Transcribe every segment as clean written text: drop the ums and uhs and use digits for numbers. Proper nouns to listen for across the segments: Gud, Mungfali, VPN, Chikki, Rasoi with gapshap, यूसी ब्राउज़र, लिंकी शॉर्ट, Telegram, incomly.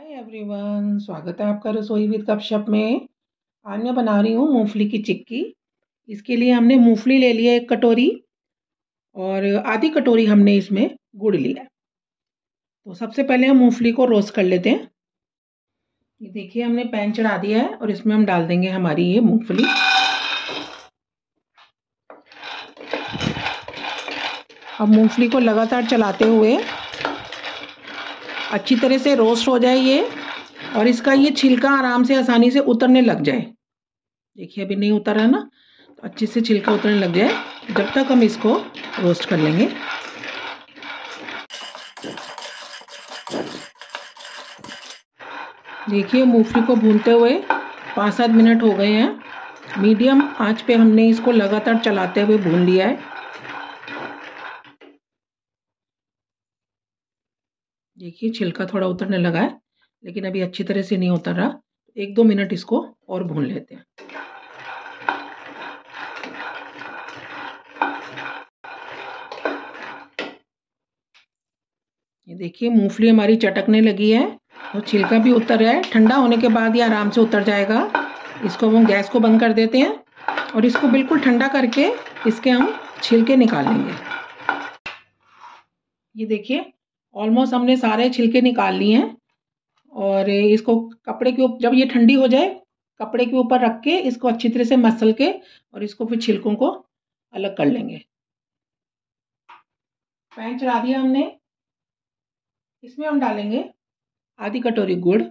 Hi everyone, स्वागत है आपका रसोई विद गपशप में। आज मैं बना रही हूँ मूंगफली की चिक्की। इसके लिए हमने मूंगफली ले लिया 1 कटोरी और आधी कटोरी हमने इसमें गुड़ लिया। तो सबसे पहले हम मूंगफली को रोस्ट कर लेते हैं। ये देखिए, हमने पैन चढ़ा दिया है और इसमें हम डाल देंगे हमारी ये मूंगफली। अब मूंगफली को लगातार चलाते हुए अच्छी तरह से रोस्ट हो जाए ये, और इसका ये छिलका आराम से आसानी से उतरने लग जाए। देखिए अभी नहीं उतर रहा ना, तो अच्छे से छिलका उतरने लग जाए जब तक हम इसको रोस्ट कर लेंगे। देखिए मूंगफली को भूनते हुए 5-7 मिनट हो गए हैं। मीडियम आंच पे हमने इसको लगातार चलाते हुए भून लिया है। देखिए छिलका थोड़ा उतरने लगा है, लेकिन अभी अच्छी तरह से नहीं उतर रहा। 1-2 मिनट इसको और भून लेते हैं। ये देखिए मूंगफली हमारी चटकने लगी है और छिलका भी उतर रहा है। ठंडा होने के बाद ये आराम से उतर जाएगा। इसको हम गैस को बंद कर देते हैं और इसको बिल्कुल ठंडा करके इसके हम छिलके निकाल लेंगे। ये देखिए ऑलमोस्ट हमने सारे छिलके निकाल लिए हैं। और इसको कपड़े के ऊपर, जब ये ठंडी हो जाए, कपड़े के ऊपर रख के इसको अच्छी तरह से मसल के और इसको फिर छिलकों को अलग कर लेंगे। पैन चढ़ा दिया हमने, इसमें हम डालेंगे आधी कटोरी गुड़,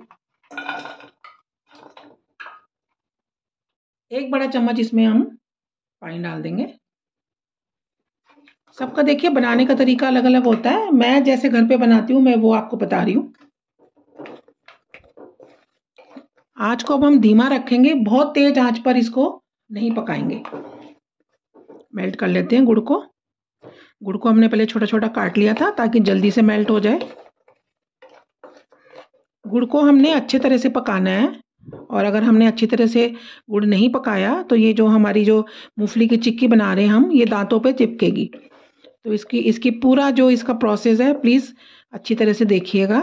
1 बड़ा चम्मच इसमें हम पानी डाल देंगे। सबका देखिए बनाने का तरीका अलग अलग होता है। मैं जैसे घर पे बनाती हूँ मैं वो आपको बता रही हूँ। आँच को अब हम धीमा रखेंगे, बहुत तेज आँच पर इसको नहीं पकाएंगे। मेल्ट कर लेते हैं गुड़ को। गुड़ को हमने पहले छोटा छोटा काट लिया था ताकि जल्दी से मेल्ट हो जाए। गुड़ को हमने अच्छे तरह से पकाना है, और अगर हमने अच्छी तरह से गुड़ नहीं पकाया तो ये जो हमारी जो मूंगफली की चिक्की बना रहे हैं हम, ये दांतों पे चिपकेगी। तो इसकी पूरा जो इसका प्रोसेस है प्लीज़ अच्छी तरह से देखिएगा।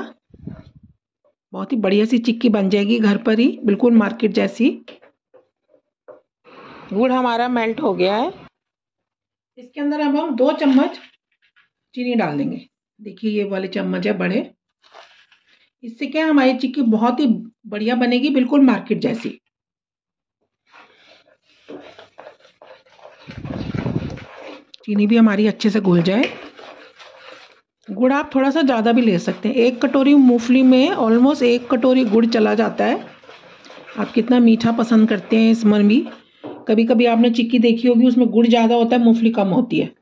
बहुत ही बढ़िया सी चिक्की बन जाएगी घर पर ही, बिल्कुल मार्केट जैसी। गुड़ हमारा मेल्ट हो गया है। इसके अंदर अब हम 2 चम्मच चीनी डाल देंगे। देखिए ये वाले चम्मच है बड़े। इससे क्या हमारी चिक्की बहुत ही बढ़िया बनेगी, बिल्कुल मार्केट जैसी। चीनी भी हमारी अच्छे से घुल जाए। गुड़ आप थोड़ा सा ज़्यादा भी ले सकते हैं। 1 कटोरी मूंगफली में ऑलमोस्ट 1 कटोरी गुड़ चला जाता है। आप कितना मीठा पसंद करते हैं इसमें भी। कभी कभी आपने चिक्की देखी होगी, उसमें गुड़ ज़्यादा होता है, मूंगफली कम होती है।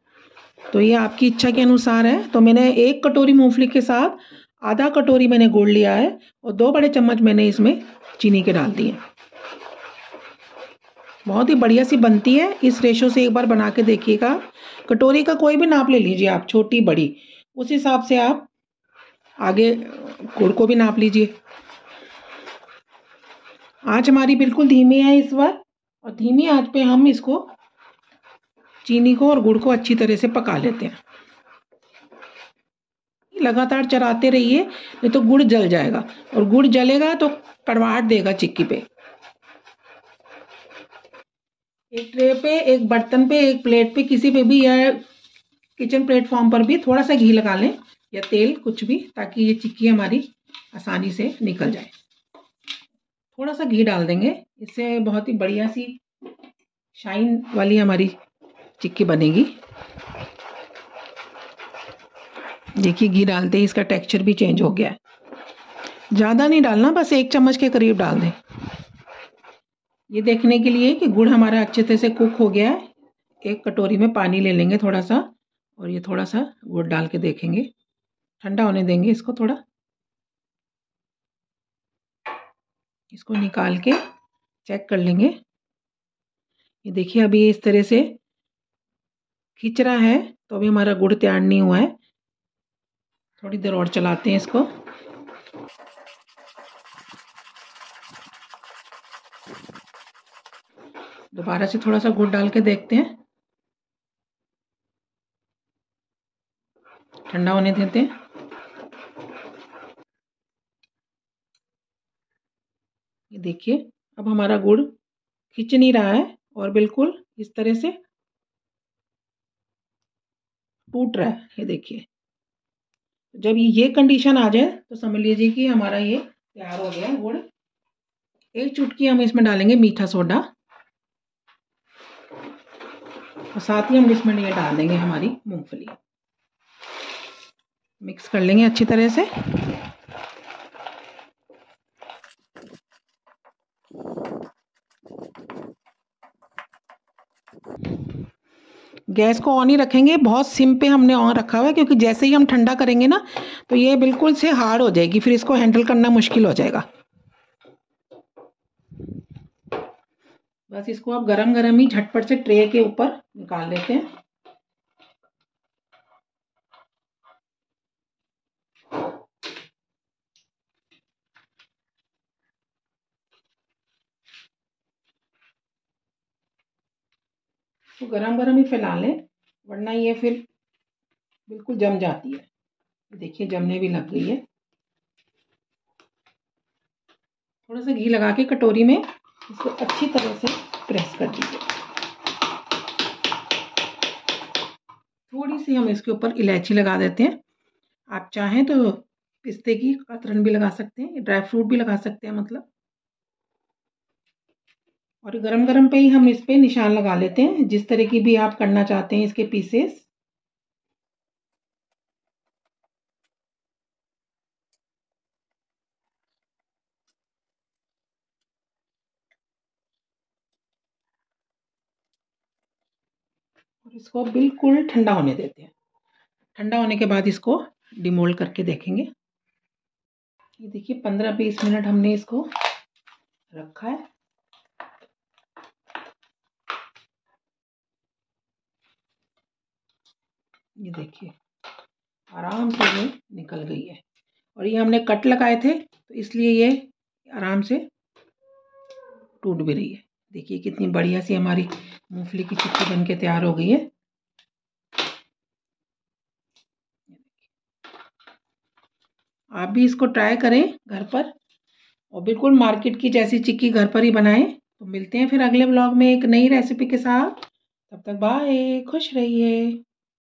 तो ये आपकी इच्छा के अनुसार है। तो मैंने 1 कटोरी मूंगफली के साथ आधा कटोरी मैंने गुड़ लिया है और 2 बड़े चम्मच मैंने इसमें चीनी के डाल दिए। बहुत ही बढ़िया सी बनती है। इस रेशो से एक बार बना के देखिएगा। कटोरी का कोई भी नाप ले लीजिए आप, छोटी बड़ी, उस हिसाब से आप आगे गुड़ को भी नाप लीजिए। आँच हमारी बिल्कुल धीमी है इस बार, और धीमी आँच पे हम इसको, चीनी को और गुड़ को अच्छी तरह से पका लेते हैं। लगातार चलाते रहिए, नहीं तो गुड़ जल जाएगा, और गुड़ जलेगा तो कड़वाहट देगा चिक्की पे। एक ट्रे पे, एक बर्तन पे, एक प्लेट पे, किसी पे भी, या किचन प्लेटफॉर्म पर भी थोड़ा सा घी लगा लें या तेल, कुछ भी, ताकि ये चिक्की हमारी आसानी से निकल जाए। थोड़ा सा घी डाल देंगे, इससे बहुत ही बढ़िया सी शाइन वाली हमारी चिक्की बनेगी। देखिए घी डालते ही इसका टेक्सचर भी चेंज हो गया है। ज़्यादा नहीं डालना, बस 1 चम्मच के करीब डाल दें। ये देखने के लिए कि गुड़ हमारा अच्छे तरह से कुक हो गया है। 1 कटोरी में पानी ले लेंगे थोड़ा सा, और ये थोड़ा सा गुड़ डाल के देखेंगे, ठंडा होने देंगे इसको थोड़ा। इसको निकाल के चेक कर लेंगे। ये देखिए अभी इस तरह से खींच रहा है, तो अभी हमारा गुड़ तैयार नहीं हुआ है। थोड़ी देर और चलाते हैं इसको। दोबारा से थोड़ा सा गुड़ डाल के देखते हैं, ठंडा होने देते हैं। ये देखिए अब हमारा गुड़ खींच नहीं रहा है और बिल्कुल इस तरह से टूट रहा है। ये देखिए जब ये कंडीशन आ जाए तो समझ लीजिए कि हमारा ये तैयार हो गया है गुड़। एक चुटकी हम इसमें डालेंगे मीठा सोडा और साथ ही हम इसमें ये डाल देंगे हमारी मूंगफली। मिक्स कर लेंगे अच्छी तरह से। गैस को ऑन ही रखेंगे, बहुत सिम पे हमने ऑन रखा हुआ है क्योंकि जैसे ही हम ठंडा करेंगे ना तो ये बिल्कुल से हार्ड हो जाएगी, फिर इसको हैंडल करना मुश्किल हो जाएगा। बस इसको आप गरम गरम ही झटपट से ट्रे के ऊपर निकाल लेते हैं। तो गरम गरम ही फैला लें वरना ये फिर बिल्कुल जम जाती है। देखिए जमने भी लग गई है। थोड़ा सा घी लगा के कटोरी में इसको अच्छी तरह से प्रेस कर दीजिए। थोड़ी सी हम इसके ऊपर इलायची लगा देते हैं। आप चाहें तो पिस्ते की कतरन भी लगा सकते हैं, ड्राई फ्रूट भी लगा सकते हैं मतलब। और गरम गरम पे ही हम इस पे निशान लगा लेते हैं, जिस तरह की भी आप करना चाहते हैं इसके पीसेस। और इसको बिल्कुल ठंडा होने देते हैं। ठंडा होने के बाद इसको डिमोल्ड करके देखेंगे। ये देखिए 15-20 मिनट हमने इसको रखा है। ये देखिए आराम से ये निकल गई है और ये हमने कट लगाए थे तो इसलिए ये आराम से टूट भी रही है। देखिए कितनी बढ़िया सी हमारी मूंगफली की चिक्की बन के तैयार हो गई है। आप भी इसको ट्राई करें घर पर और बिल्कुल मार्केट की जैसी चिक्की घर पर ही बनाएं। तो मिलते हैं फिर अगले ब्लॉग में एक नई रेसिपी के साथ। तब तक बाय, खुश रहिए।